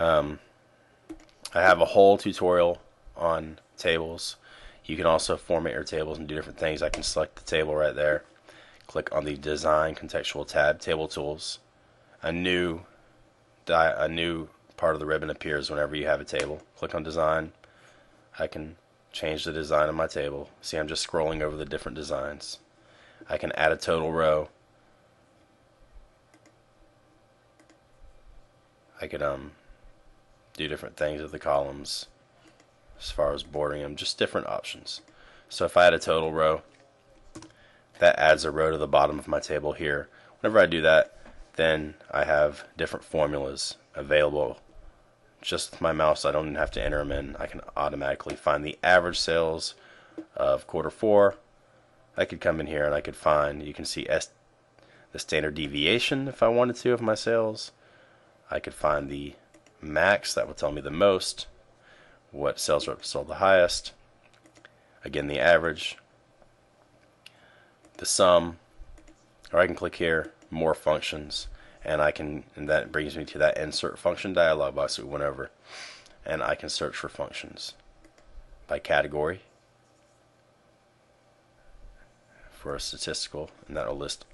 I have a whole tutorial on tables. You can also format your tables and do different things. I can select the table right there, click on the Design Contextual tab, Table Tools. A new part of the ribbon appears whenever you have a table. Click on Design. I can change the design of my table. See, I'm just scrolling over the different designs. I can add a total row. I could do different things with the columns as far as bordering them, just different options. So if I add a total row, that adds a row to the bottom of my table here. Whenever I do that, then I have different formulas available. Just with my mouse, I don't even have to enter them in. I can automatically find the average sales of quarter four. I could come in here and I could find, you can see the standard deviation if I wanted to of my sales. I could find the max, that would tell me the most, what sales rep sold the highest, again the average, the sum, or I can click here, more functions, and I can, and that brings me to that insert function dialog box that we went over, and I can search for functions by category for a statistical, and that will list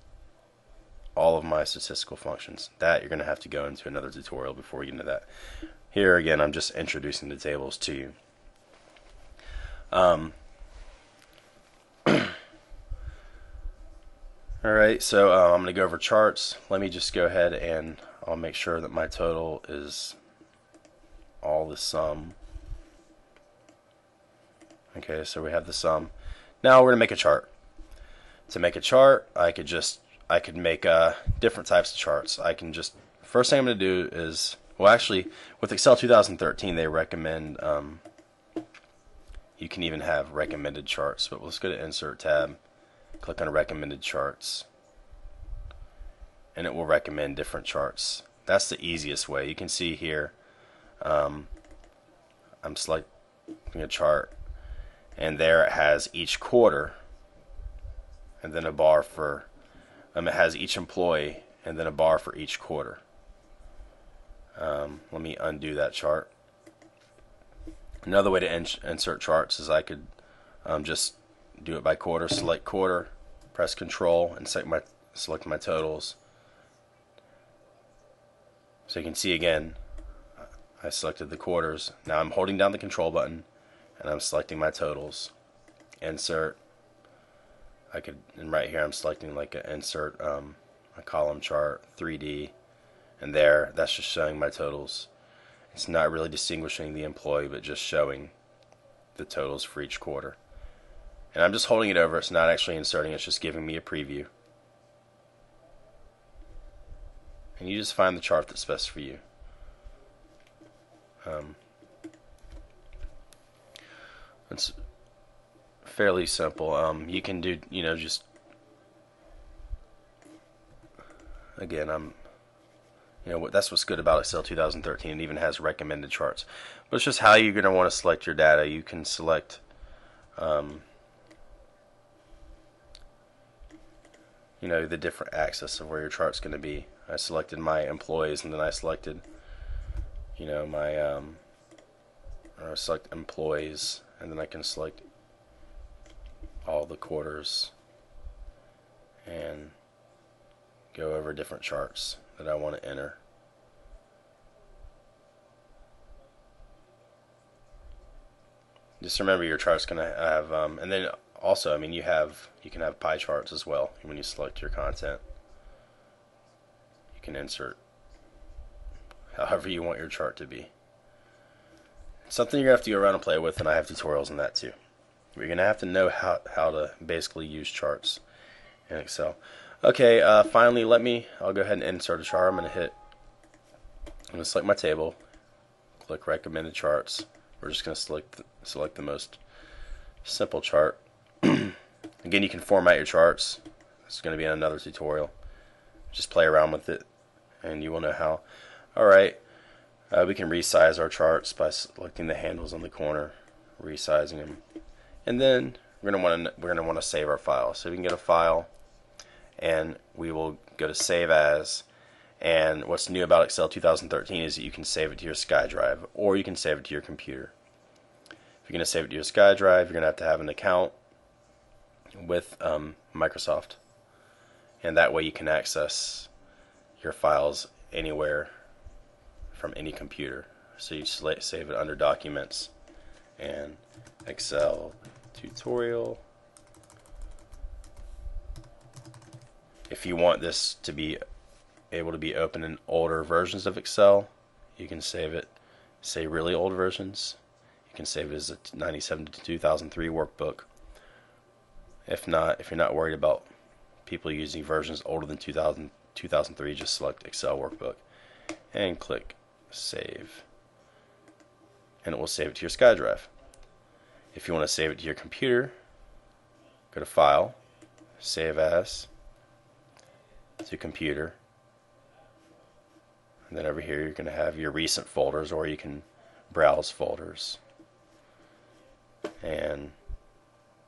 all of my statistical functions. That you're going to have to go into another tutorial before we get into that. Here again, I'm just introducing the tables to you. Alright, so I'm going to go over charts. Let me just go ahead and I'll make sure that my total is all the sum. Okay, so we have the sum. Now we're going to make a chart. To make a chart, I could make different types of charts. I can just, first thing I'm going to do is, well actually with Excel 2013 they recommend, you can even have recommended charts, but let's go to Insert tab, click on Recommended Charts, and it will recommend different charts. That's the easiest way. You can see here, I'm selecting a chart, and there it has each quarter, and then a bar for it has each employee and then a bar for each quarter. Let me undo that chart. Another way to insert charts is I could just do it by quarter, select quarter, press Control, and select my totals. So you can see again, I selected the quarters. Now I'm holding down the Control button and I'm selecting my totals. Insert. I could, and right here I'm selecting like an insert a column chart 3D, and there that's just showing my totals. It's not really distinguishing the employee, but just showing the totals for each quarter. And I'm just holding it over, it's not actually inserting, it's just giving me a preview. And you just find the chart that's best for you. Let's fairly simple. You can do, you know, just again, you know what, that's what's good about Excel 2013. It even has recommended charts, but it's just how you're going to want to select your data. You can select you know, the different axis of where your chart's going to be. I selected my employees, and then I selected, you know, my or select employees, and then I can select all the quarters and go over different charts that I want to enter. Just remember your chart's going to have, and then also, I mean, you can have pie charts as well. When you select your content, you can insert however you want your chart to be. It's something you're going to have to go around and play with, and I have tutorials on that too. You're going to have to know how to basically use charts in Excel. Okay, finally, I'll go ahead and insert a chart. I'm going to select my table, click Recommended Charts. We're just going to select the most simple chart. Again, you can format your charts. It's going to be in another tutorial. Just play around with it, and you will know how. Alright, we can resize our charts by selecting the handles on the corner, resizing them. And then we're going to want to save our file. So we can go to File, and we will go to Save As, And what's new about Excel 2013 is that you can save it to your SkyDrive, or you can save it to your computer. If you're going to save it to your SkyDrive, you're going to have an account with Microsoft, and that way you can access your files anywhere from any computer. So you select, save it under Documents and Excel Tutorial. If you want this to be able to be open in older versions of Excel, you can save it, say really old versions. You can save it as a 97 to 2003 workbook. If not, if you're not worried about people using versions older than 2003, just select Excel workbook and click save, and it will save it to your SkyDrive. If you want to save it to your computer, go to File, Save As, to Computer, and then over here you're going to have your recent folders, or you can browse folders and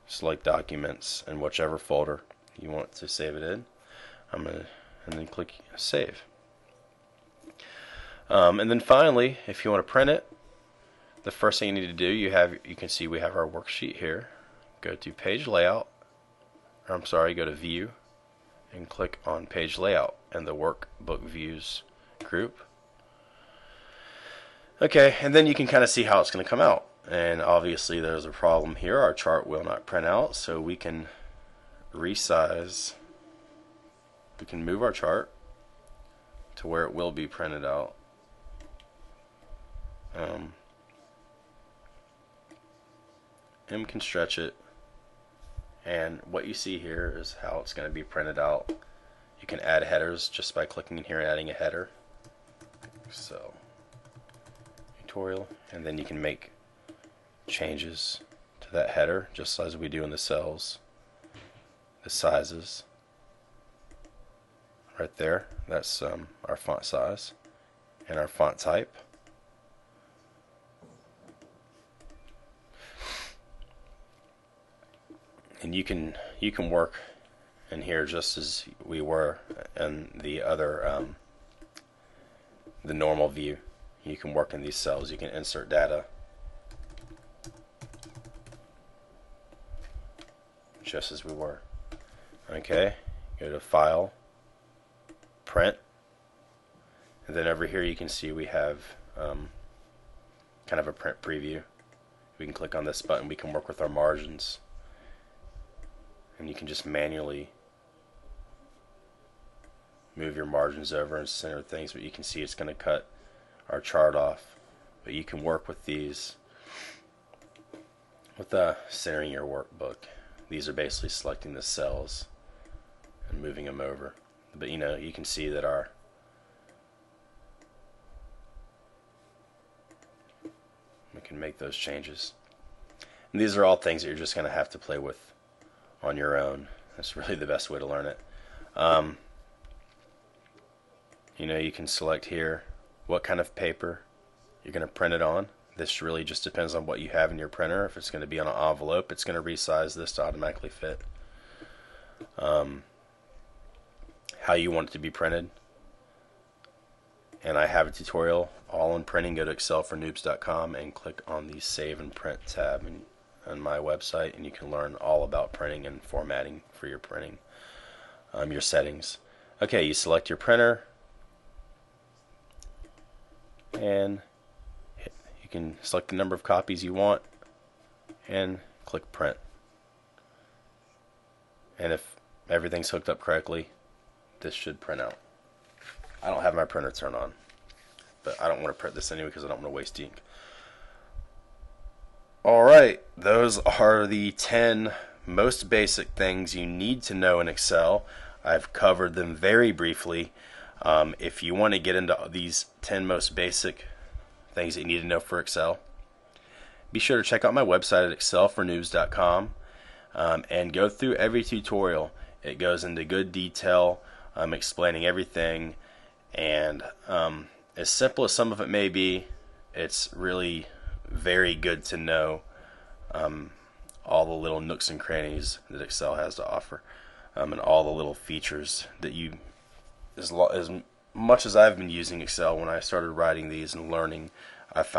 select Documents and whichever folder you want to save it in. And then click Save. And then finally, if you want to print it, the first thing you need to do, you can see we have our worksheet here. Go to Page Layout, or I'm sorry, go to View, and click on Page Layout and the Workbook Views group. Okay, and then you can kind of see how it's going to come out. And obviously there's a problem here. Our chart will not print out, so we can resize. We can move our chart to where it will be printed out. And we can stretch it. And what you see here is how it's going to be printed out. You can add headers just by clicking in here and adding a header. So, tutorial, and then you can make changes to that header just as we do in the cells, the sizes. Right there, that's our font size and our font type. And you can work in here just as we were in the other the normal view. You can work in these cells. You can insert data just as we were. Okay, go to File, Print, and then over here you can see we have kind of a print preview. We can click on this button. We can work with our margins, and you can just manually move your margins over and center things, but you can see it's going to cut our chart off. But you can work with these with centering your workbook. These are basically selecting the cells and moving them over. But you know, you can see that our we can make those changes. And these are all things that you're just going to have to play with on your own. That's really the best way to learn it. You know, you can select here what kind of paper you're going to print it on. This really just depends on what you have in your printer. If it's going to be on an envelope, it's going to resize this to automatically fit. How you want it to be printed. And I have a tutorial all on printing. Go to excelfornoobs.com and click on the Save and Print tab on my website, and you can learn all about printing and formatting for your printing, your settings. Okay, you select your printer, and you can select the number of copies you want and click Print. And if everything's hooked up correctly, this should print out. I don't have my printer turned on, but I don't want to print this anyway because I don't want to waste ink. Alright, those are the 10 most basic things you need to know in Excel. I've covered them very briefly. If you want to get into these 10 most basic things that you need to know for Excel, be sure to check out my website at excelfornoobs.com and go through every tutorial. It goes into good detail. I'm explaining everything, and as simple as some of it may be, it's really very good to know all the little nooks and crannies that Excel has to offer, and all the little features that you, as much as I've been using Excel, when I started writing these and learning, I found